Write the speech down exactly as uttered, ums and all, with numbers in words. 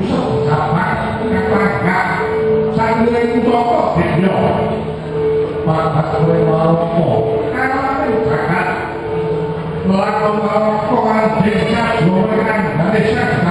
bisa sama punya keluarga sambil itu tokoh beliau mata gue merokok karena mereka melakukan desa dua orang Malaysia.